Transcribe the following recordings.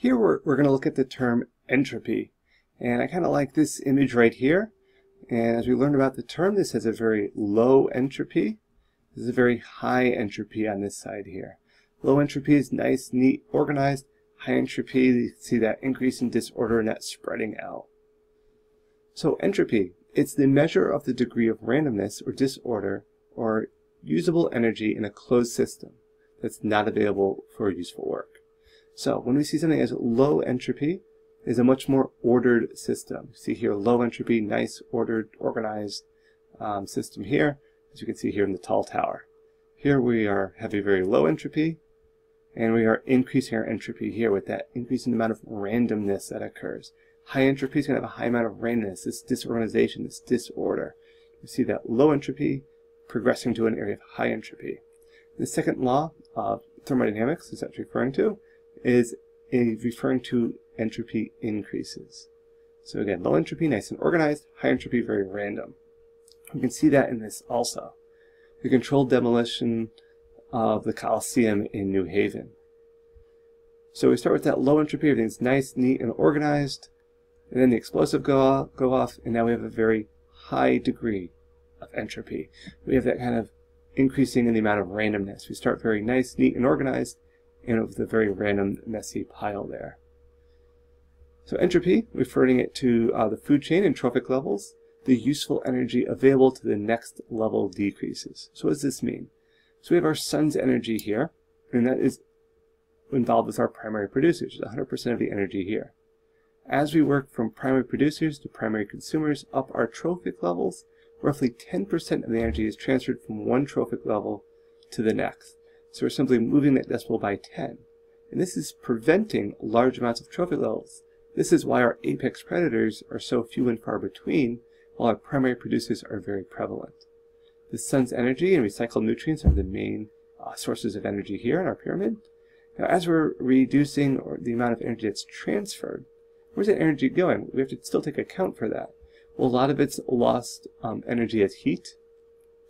Here we're going to look at the term entropy, and I kind of like this image right here. And as we learned about the term, this has a very low entropy. This is a very high entropy on this side here. Low entropy is nice, neat, organized. High entropy, you see that increase in disorder and that spreading out. So entropy, it's the measure of the degree of randomness or disorder or usable energy in a closed system that's not available for useful work. So when we see something as low entropy, is a much more ordered system. See here, low entropy, nice, ordered, organized system here, as you can see here in the tall tower. Here we have a very low entropy, and we are increasing our entropy here with that increasing amount of randomness that occurs. High entropy is going to have a high amount of randomness, this disorganization, this disorder. You see that low entropy progressing to an area of high entropy. The second law of thermodynamics is referring to entropy increases. So again, low entropy, nice and organized, high entropy, very random. You can see that in this also. The controlled demolition of the Colosseum in New Haven. So we start with that low entropy, everything's nice, neat, and organized, and then the explosive go off, and now we have a very high degree of entropy. We have that kind of increasing in the amount of randomness. We start very nice, neat, and organized, and with a very random, messy pile there. So entropy, referring it to the food chain and trophic levels, the useful energy available to the next level decreases. So what does this mean? So we have our sun's energy here, and that is involved with our primary producers, 100% of the energy here. As we work from primary producers to primary consumers up our trophic levels, roughly 10% of the energy is transferred from one trophic level to the next. So we're simply moving that decimal by 10. And this is preventing large amounts of trophic levels. This is why our apex predators are so few and far between, while our primary producers are very prevalent. The sun's energy and recycled nutrients are the main sources of energy here in our pyramid. Now, as we're reducing the amount of energy that's transferred, where's that energy going? We have to still take account for that. Well, a lot of it's lost energy as heat.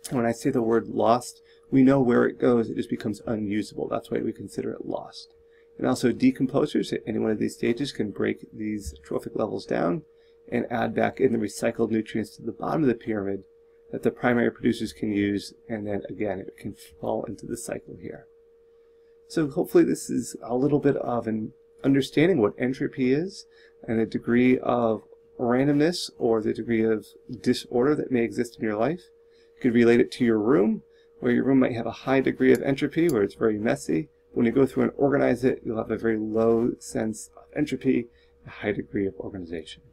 And when I say the word lost, we know where it goes. It just becomes unusable. That's why we consider it lost. And also decomposers at any one of these stages can break these trophic levels down and add back in the recycled nutrients to the bottom of the pyramid that the primary producers can use, and then again it can fall into the cycle here. So hopefully this is a little bit of an understanding what entropy is and the degree of randomness or the degree of disorder that may exist in your life. You could relate it to your room, where your room might have a high degree of entropy where it's very messy. When you go through and organize it, you'll have a very low sense of entropy, a high degree of organization.